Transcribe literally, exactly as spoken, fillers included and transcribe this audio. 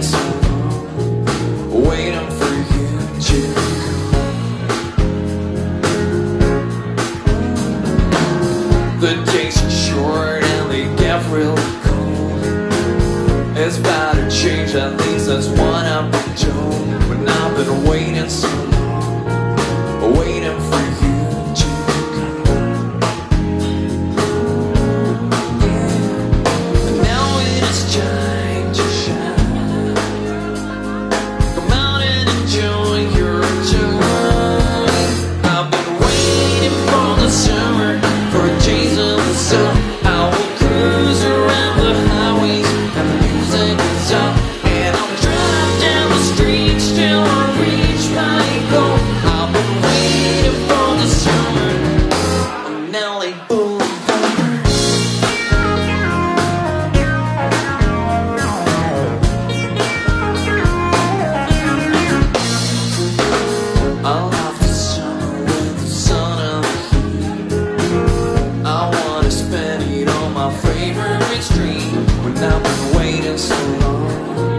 dance waiting for you to come. The days are short and they get real cold. It's about to change, at least that's what I've been told. But I've been waiting so long, waiting for you to come. And now it is time. Favorite street, when I've been waiting so long.